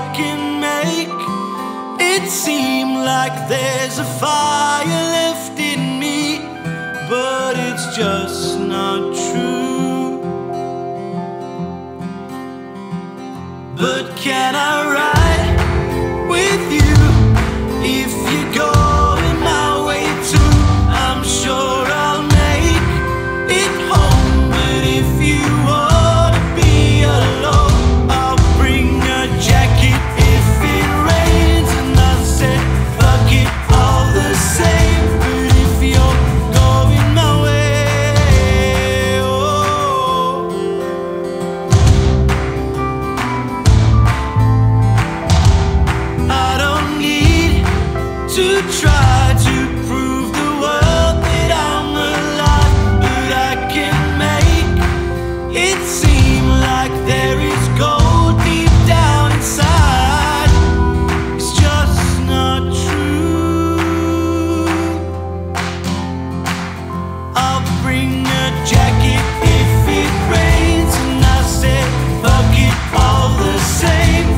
I can make it seem like there's a fire left in me, but it's just not true. But can I ride with you? To try to prove the world that I'm alive, but I can make it seem like there is gold deep down inside. It's just not true. I'll bring a jacket if it rains, and I said fuck it all the same.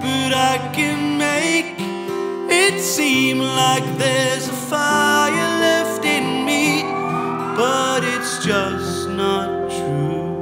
But I can make it seem like there's a fire left in me, but it's just not true.